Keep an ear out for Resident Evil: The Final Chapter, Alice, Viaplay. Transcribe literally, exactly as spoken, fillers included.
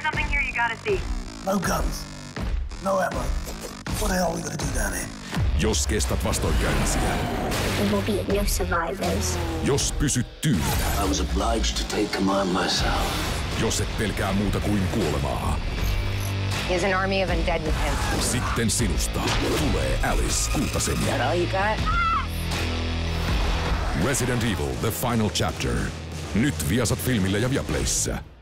There's something here you gotta see. No guns. No ammo. What the hell are we gonna do down here? Jos kestät vastoinkäymisiä. There will be no survivors. Jos pysyt tyynä. I was obliged to take command myself. Jos et pelkää muuta kuin kuolemaa. He has an army of undead with him. Sitten sinusta tulee Alice Kultaseni. Is that all you got? Resident Evil: The Final Chapter. Nyt Viasat-filmillä ja Viaplayssä.